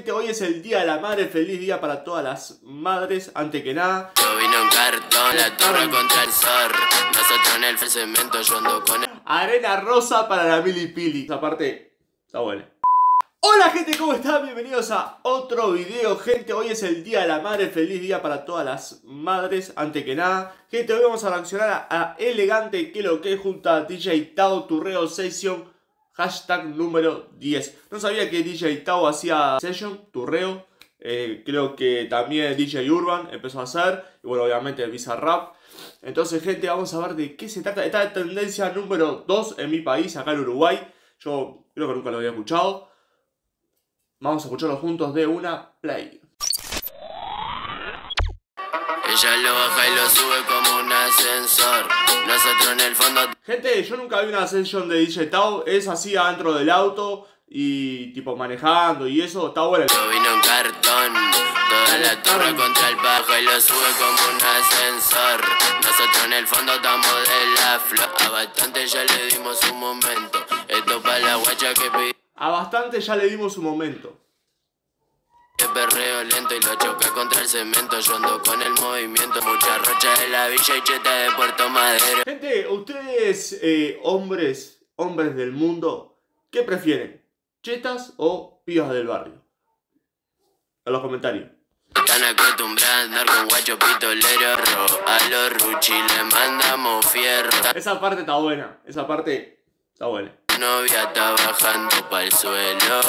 gente, hoy es el Día de la Madre. Feliz día para todas las madres, antes que nada. Yo vine en cartón, la torre contra el zar. Nosotros en el cemento, yo ando con el... Arena rosa para la milipili. Aparte, está buena. Hola gente, ¿cómo están? Bienvenidos a otro video, gente. Hoy es el Día de la Madre, feliz día para todas las madres, antes que nada. Gente, hoy vamos a reaccionar a L-Gante, que lo que junto a DJ Tao, Turreo Session, hashtag número 10. No sabía que DJ Tao hacía Session, Turreo, creo que también DJ Urban empezó a hacer, y bueno, obviamente Bizarrap. Entonces gente, vamos a ver de qué se trata. Esta tendencia número 2 en mi país, acá en Uruguay. Yo creo que nunca lo había escuchado. Vamos a escucharlo juntos de una play. Ella lo baja y lo sube como un ascensor. Nosotros en el fondo... Gente, yo nunca vi una session de DJ Tao. Es así adentro del auto y tipo manejando y eso. Está bueno. Yo vino en cartón. Toda la torre contra el bajo y lo sube como un ascensor. Nosotros en el fondo estamos de la flor. A bastante ya le dimos un momento. Esto para la guacha que pide. A bastante ya le dimos un momento. Que perreo lento y lo choca contra el cemento. Yo ando con el movimiento. Muchas rochas de la villa y cheta de Puerto Madero. Gente, ustedes, hombres del mundo, ¿qué prefieren? ¿Chetas o pibas del barrio? En los comentarios. Están acostumbrados a andar con guacho pitolero. A los ruchi le mandamos fierro. Esa parte está buena. Esa parte está buena. Novia está bajando pa'l suelo.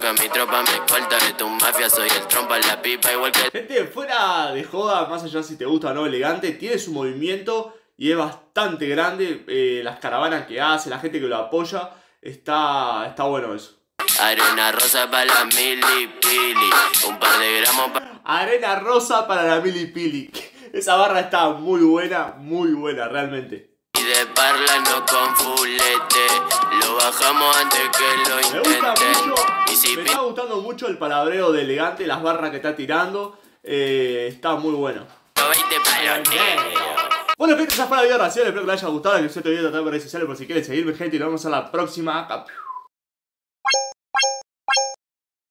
Con mi tropa me escolta de tu mafia. Soy el trompa en la pipa igual que... Gente, fuera de joda, más allá si te gusta o no, L-Gante tiene su movimiento y es bastante grande. Las caravanas que hace, la gente que lo apoya, está bueno eso. Arena rosa para la milipili. Un par de gramos para... Arena rosa para la milipili. Esa barra está muy buena realmente. De parla no con fulete. Lo bajamos antes que lo intenten. Me está gustando mucho el palabreo de L-Gante, las barras que está tirando. Está muy bueno. Bueno gente, esa fue la video racional. Espero que les haya gustado. Que os este video tratar de redes sociales por si quieren seguirme, gente. Y nos vemos a la próxima.